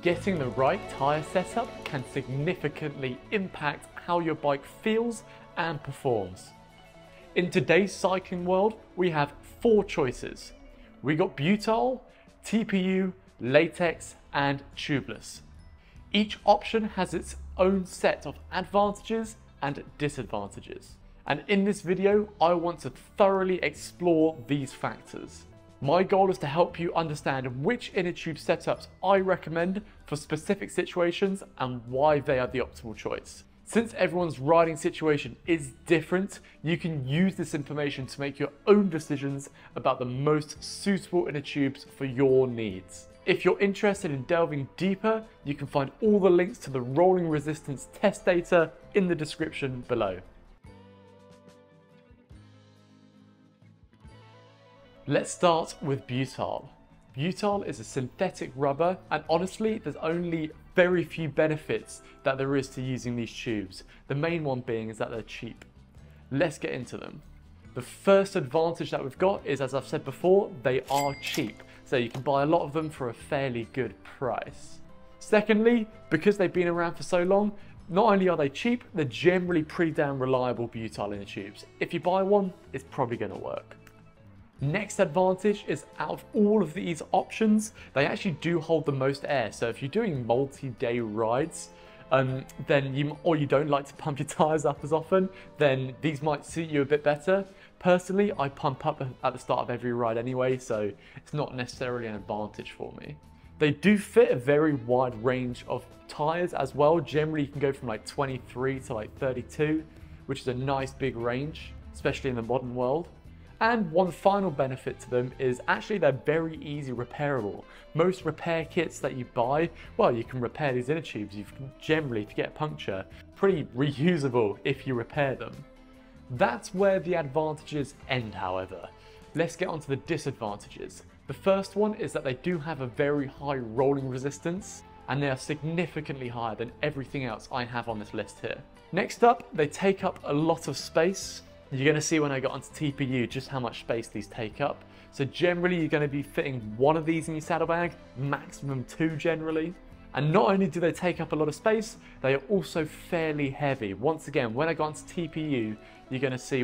Getting the right tyre setup can significantly impact how your bike feels and performs. In today's cycling world, we have four choices. We got Butyl, TPU, Latex and Tubeless. Each option has its own set of advantages and disadvantages. And in this video, I want to thoroughly explore these factors. My goal is to help you understand which inner tube setups I recommend for specific situations and why they are the optimal choice. Since everyone's riding situation is different, you can use this information to make your own decisions about the most suitable inner tubes for your needs. If you're interested in delving deeper, you can find all the links to the rolling resistance test data in the description below. Let's start with Butyl. Butyl is a synthetic rubber, and honestly, there's only very few benefits that there is to using these tubes. The main one being is that they're cheap. Let's get into them. The first advantage that we've got is, as I've said before, they are cheap. So you can buy a lot of them for a fairly good price. Secondly, because they've been around for so long, not only are they cheap, they're generally pretty damn reliable butyl inner tubes. If you buy one, it's probably gonna work. Next advantage is, out of all of these options, they actually do hold the most air. So if you're doing multi-day rides, or you don't like to pump your tires up as often, then these might suit you a bit better. Personally, I pump up at the start of every ride anyway, so it's not necessarily an advantage for me. They do fit a very wide range of tires as well. Generally, you can go from like 23 to like 32, which is a nice big range, especially in the modern world. And one final benefit to them is actually they're very easy repairable. Most repair kits that you buy, well, you can repair these inner tubes. You can generally, if you get a puncture, pretty reusable if you repair them. That's where the advantages end, however. Let's get onto the disadvantages. The first one is that they do have a very high rolling resistance, and they are significantly higher than everything else I have on this list here. Next up, they take up a lot of space. You're going to see when I get onto TPU just how much space these take up. So generally you're going to be fitting one of these in your saddlebag, maximum two generally. And not only do they take up a lot of space, they are also fairly heavy. Once again, when I go onto TPU, you're going to see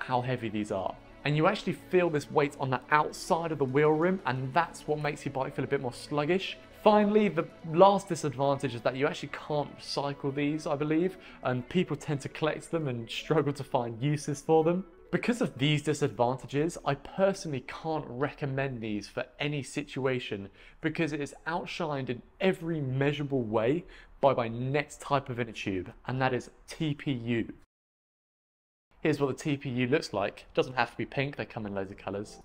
how heavy these are. And you actually feel this weight on the outside of the wheel rim, and that's what makes your bike feel a bit more sluggish. Finally, the last disadvantage is that you actually can't recycle these, I believe, and people tend to collect them and struggle to find uses for them. Because of these disadvantages, I personally can't recommend these for any situation, because it is outshined in every measurable way by my next type of inner tube, and that is TPU. Here's what the TPU looks like. It doesn't have to be pink, they come in loads of colours.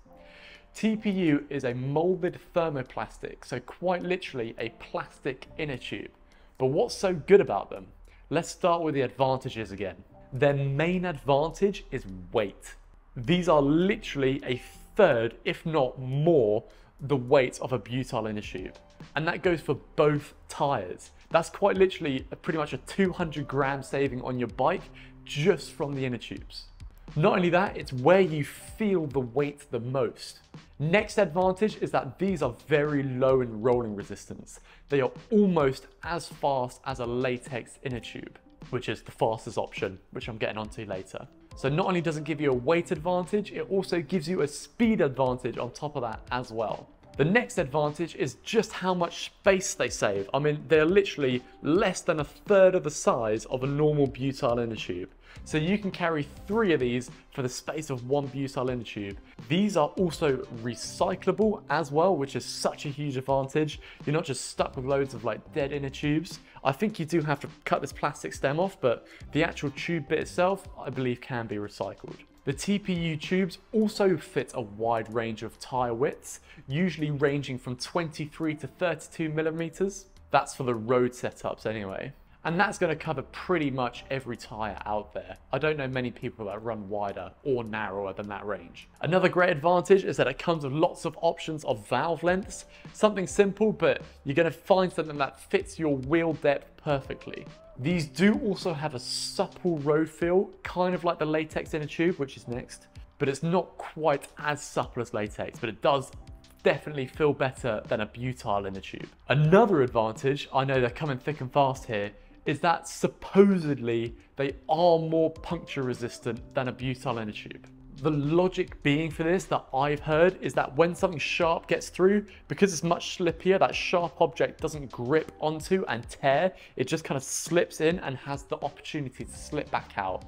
TPU is a molded thermoplastic, so quite literally a plastic inner tube. But what's so good about them? Let's start with the advantages again. Their main advantage is weight. These are literally a third, if not more, the weight of a butyl inner tube. And that goes for both tires. That's quite literally pretty much a 200-gram saving on your bike just from the inner tubes. Not only that, it's where you feel the weight the most. Next advantage is that these are very low in rolling resistance. They are almost as fast as a latex inner tube, which is the fastest option, which I'm getting onto later. So not only does it give you a weight advantage, it also gives you a speed advantage on top of that as well. The next advantage is just how much space they save. I mean, they're literally less than a third of the size of a normal butyl inner tube. So you can carry three of these for the space of one butyl inner tube. These are also recyclable as well, which is such a huge advantage. You're not just stuck with loads of like dead inner tubes. I think you do have to cut this plastic stem off, but the actual tube bit itself, I believe, can be recycled. The TPU tubes also fit a wide range of tire widths, usually ranging from 23 to 32 millimeters. That's for the road setups anyway. And that's going to cover pretty much every tyre out there. I don't know many people that run wider or narrower than that range. Another great advantage is that it comes with lots of options of valve lengths. Something simple, but you're going to find something that fits your wheel depth perfectly. These do also have a supple road feel, kind of like the latex inner tube, which is next. But it's not quite as supple as latex, but it does definitely feel better than a butyl in the tube. Another advantage, I know they're coming thick and fast here, is that supposedly they are more puncture resistant than a butyl in a tube. The logic being for this that I've heard is that when something sharp gets through, because it's much slippier, that sharp object doesn't grip onto and tear, it just kind of slips in and has the opportunity to slip back out.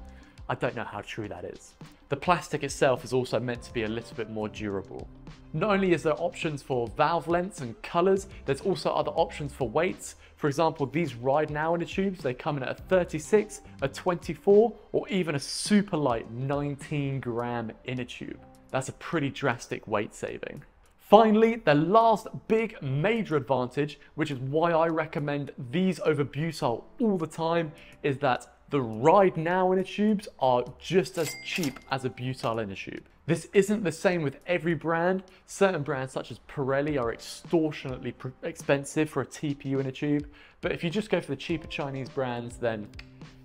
I don't know how true that is. The plastic itself is also meant to be a little bit more durable. Not only is there options for valve lengths and colors, there's also other options for weights. For example, these Ride Now in the tubes, they come in at a 36, a 24, or even a super light 19-gram inner tube. That's a pretty drastic weight saving. Finally, the last big major advantage, which is why I recommend these over butyl all the time, is that the Ride Now inner tubes are just as cheap as a butyl inner tube. This isn't the same with every brand. Certain brands such as Pirelli are extortionately expensive for a TPU inner tube, but if you just go for the cheaper Chinese brands, then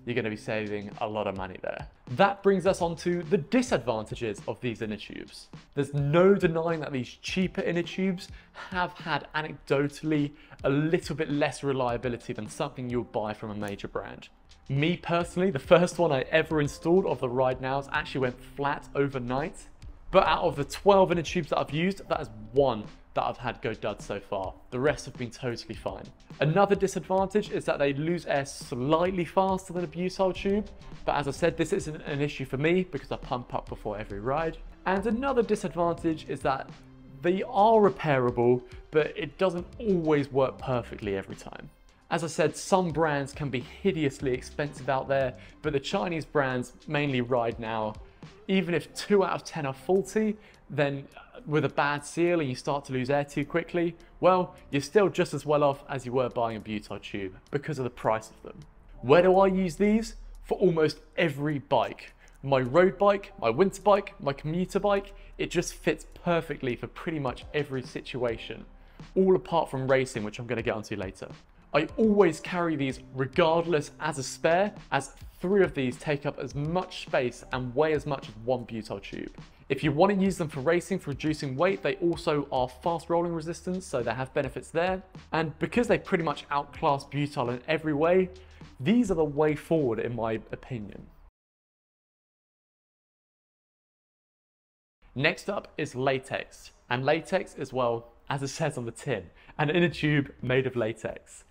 you're gonna be saving a lot of money there. That brings us on to the disadvantages of these inner tubes. There's no denying that these cheaper inner tubes have had anecdotally a little bit less reliability than something you'll buy from a major brand. Me personally, the first one I ever installed of the Ride Nows actually went flat overnight, but out of the 12 inner tubes that I've used, that is one that I've had go dud so far. The rest have been totally fine. Another disadvantage is that they lose air slightly faster than a butyl tube, but as I said, this isn't an issue for me because I pump up before every ride. And another disadvantage is that they are repairable, but it doesn't always work perfectly every time. As I said, some brands can be hideously expensive out there, but the Chinese brands, mainly Ride Now, even if 2 out of 10 are faulty, then with a bad seal and you start to lose air too quickly, well, you're still just as well off as you were buying a butyl tube because of the price of them. Where do I use these? For almost every bike. My road bike, my winter bike, my commuter bike, it just fits perfectly for pretty much every situation, all apart from racing, which I'm going to get onto later. I always carry these regardless as a spare, as 3 of these take up as much space and weigh as much as 1 butyl tube. If you want to use them for racing, for reducing weight, they also are fast rolling resistance, so they have benefits there. And because they pretty much outclass butyl in every way, these are the way forward in my opinion. Next up is latex, and latex is, well, as it says on the tin, an inner tube made of latex.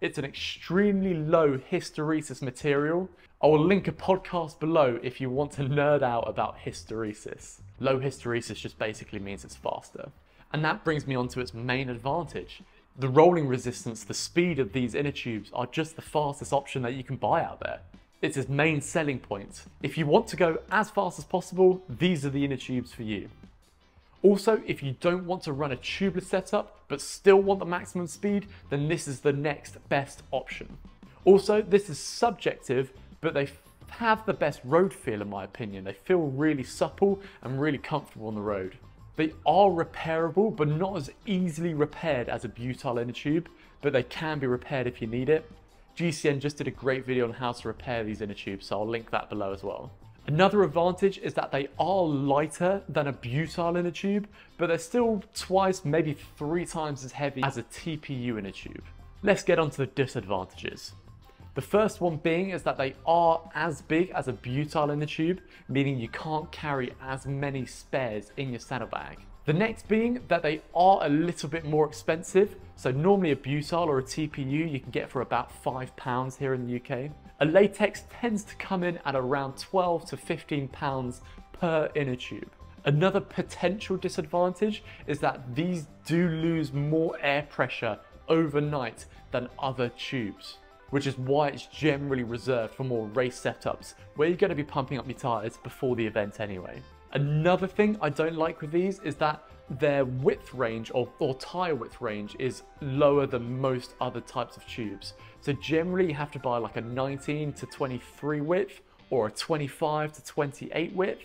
It's an extremely low hysteresis material. I will link a podcast below if you want to nerd out about hysteresis. Low hysteresis just basically means it's faster. And that brings me on to its main advantage. The rolling resistance, the speed of these inner tubes are just the fastest option that you can buy out there. It's its main selling point. If you want to go as fast as possible, these are the inner tubes for you. Also, if you don't want to run a tubeless setup, but still want the maximum speed, then this is the next best option. Also, this is subjective, but they have the best road feel in my opinion. They feel really supple and really comfortable on the road. They are repairable, but not as easily repaired as a butyl inner tube, but they can be repaired if you need it. GCN just did a great video on how to repair these inner tubes, so I'll link that below as well. Another advantage is that they are lighter than a butyl inner tube, but they're still 2, maybe 3 times as heavy as a TPU inner tube. Let's get on to the disadvantages. The first one being is that they are as big as a butyl inner tube, meaning you can't carry as many spares in your saddlebag. The next being that they are a little bit more expensive. So normally a butyl or a TPU you can get for about £5 here in the UK. A latex tends to come in at around 12 to 15 pounds per inner tube. Another potential disadvantage is that these do lose more air pressure overnight than other tubes, which is why it's generally reserved for more race setups where you're going to be pumping up your tires before the event anyway. Another thing I don't like with these is that their width range or tire width range is lower than most other types of tubes. So generally you have to buy like a 19 to 23 width or a 25 to 28 width.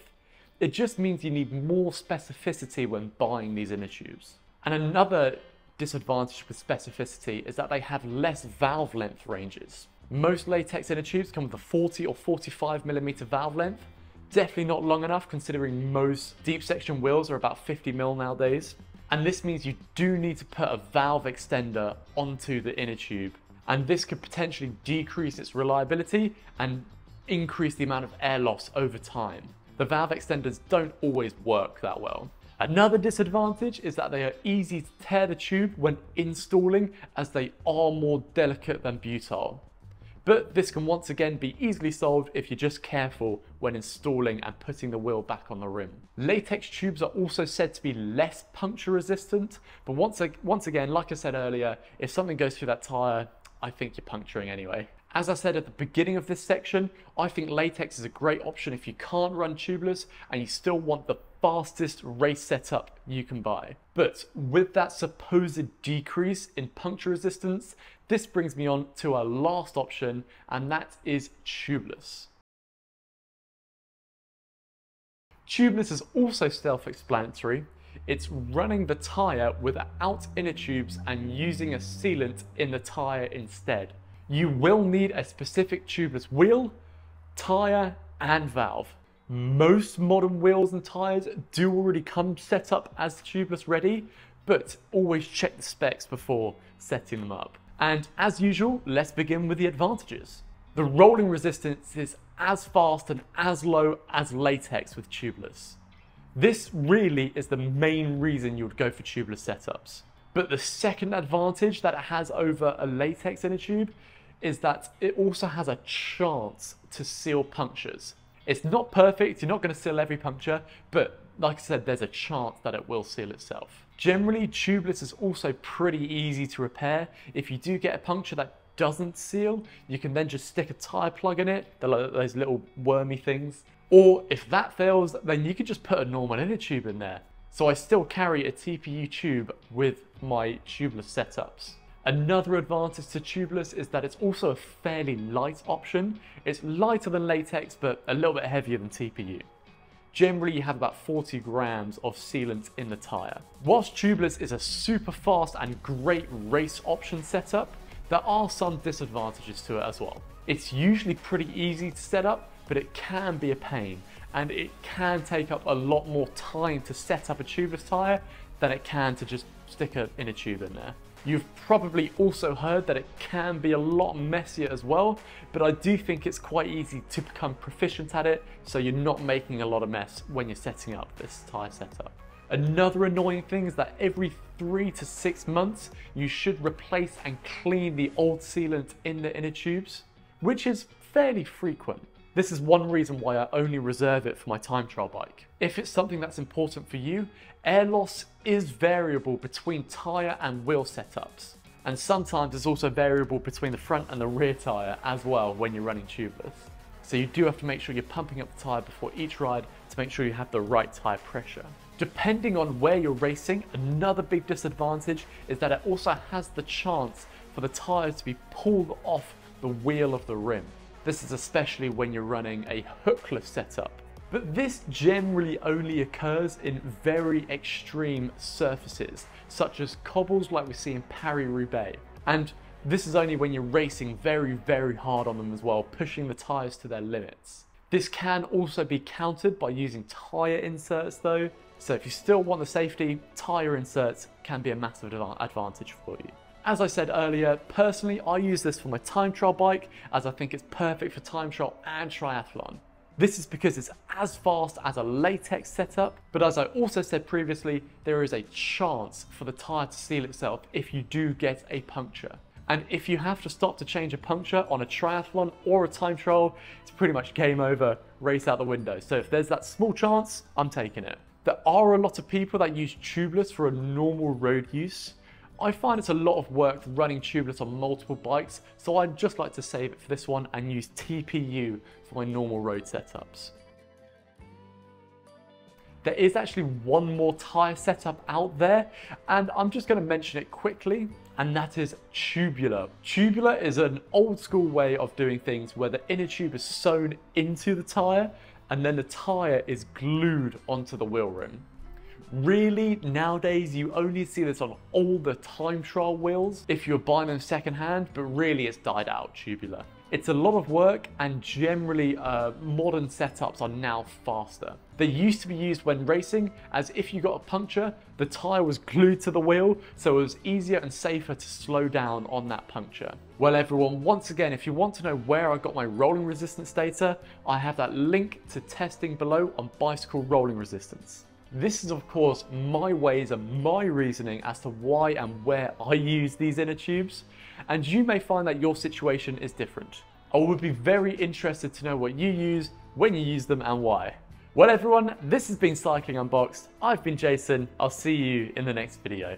It just means you need more specificity when buying these inner tubes. And another disadvantage with specificity is that they have less valve length ranges. Most latex inner tubes come with a 40 or 45 millimeter valve length. Definitely not long enough considering most deep section wheels are about 50 mil nowadays. and this means you do need to put a valve extender onto the inner tube, and this could potentially decrease its reliability and increase the amount of air loss over time. The valve extenders don't always work that well. Another disadvantage is that they are easy to tear the tube when installing, as they are more delicate than butyl. But this can once again be easily solved if you're just careful when installing and putting the wheel back on the rim. Latex tubes are also said to be less puncture resistant, but once again, like I said earlier, if something goes through that tire, I think you're puncturing anyway. As I said at the beginning of this section, I think latex is a great option if you can't run tubeless and you still want the fastest race setup you can buy. But with that supposed decrease in puncture resistance, this brings me on to our last option, and that is tubeless. Tubeless is also self-explanatory. It's running the tire without inner tubes and using a sealant in the tire instead. You will need a specific tubeless wheel, tire, and valve. Most modern wheels and tires do already come set up as tubeless ready, but always check the specs before setting them up. And as usual, let's begin with the advantages. The rolling resistance is as fast and as low as latex with tubeless. This really is the main reason you would go for tubeless setups. But the second advantage that it has over a latex inner tube is that it also has a chance to seal punctures. It's not perfect, you're not going to seal every puncture, but like I said, there's a chance that it will seal itself. Generally, tubeless is also pretty easy to repair. If you do get a puncture that doesn't seal, you can then just stick a tire plug in it, those little wormy things. Or if that fails, then you can just put a normal inner tube in there. So I still carry a TPU tube with my tubeless setups. Another advantage to tubeless is that it's also a fairly light option. It's lighter than latex, but a little bit heavier than TPU. Generally, you have about 40 grams of sealant in the tire. Whilst tubeless is a super fast and great race option setup, there are some disadvantages to it as well. It's usually pretty easy to set up, but it can be a pain, and it can take up a lot more time to set up a tubeless tire than it can to just stick an inner tube in there. You've probably also heard that it can be a lot messier as well, but I do think it's quite easy to become proficient at it, so you're not making a lot of mess when you're setting up this tire setup. Another annoying thing is that every 3 to 6 months, you should replace and clean the old sealant in the inner tubes, which is fairly frequent. This is one reason why I only reserve it for my time trial bike. If it's something that's important for you, air loss is variable between tyre and wheel setups. And sometimes it's also variable between the front and the rear tyre as well when you're running tubeless. So you do have to make sure you're pumping up the tyre before each ride to make sure you have the right tyre pressure. Depending on where you're racing, another big disadvantage is that it also has the chance for the tyre to be pulled off the wheel of the rim. This is especially when you're running a hookless setup. But this generally only occurs in very extreme surfaces, such as cobbles like we see in Paris-Roubaix. And this is only when you're racing very, very hard on them as well, pushing the tyres to their limits. This can also be countered by using tyre inserts though. So if you still want the safety, tyre inserts can be a massive advantage for you. As I said earlier, personally, I use this for my time trial bike as I think it's perfect for time trial and triathlon. This is because it's as fast as a latex setup, but as I also said previously, there is a chance for the tyre to seal itself if you do get a puncture. And if you have to stop to change a puncture on a triathlon or a time trial, it's pretty much game over, race out the window. So if there's that small chance, I'm taking it. There are a lot of people that use tubeless for a normal road use. I find it's a lot of work running tubeless on multiple bikes, so I'd just like to save it for this one and use TPU for my normal road setups. There is actually one more tyre setup out there, and I'm just going to mention it quickly, and that is tubular. Tubular is an old school way of doing things where the inner tube is sewn into the tyre, and then the tyre is glued onto the wheel rim. Really, nowadays you only see this on all the time trial wheels if you're buying them secondhand, but really it's died out, tubular. It's a lot of work, and generally modern setups are now faster. They used to be used when racing, as if you got a puncture, the tyre was glued to the wheel, so it was easier and safer to slow down on that puncture. Well everyone, once again, if you want to know where I got my rolling resistance data, I have that link to testing below on bicycle rolling resistance. This is of course my ways and my reasoning as to why and where I use these inner tubes, and you may find that your situation is different. I would be very interested to know what you use, when you use them, and why. Well everyone, this has been Cycling Unboxed. I've been Jason. I'll see you in the next video.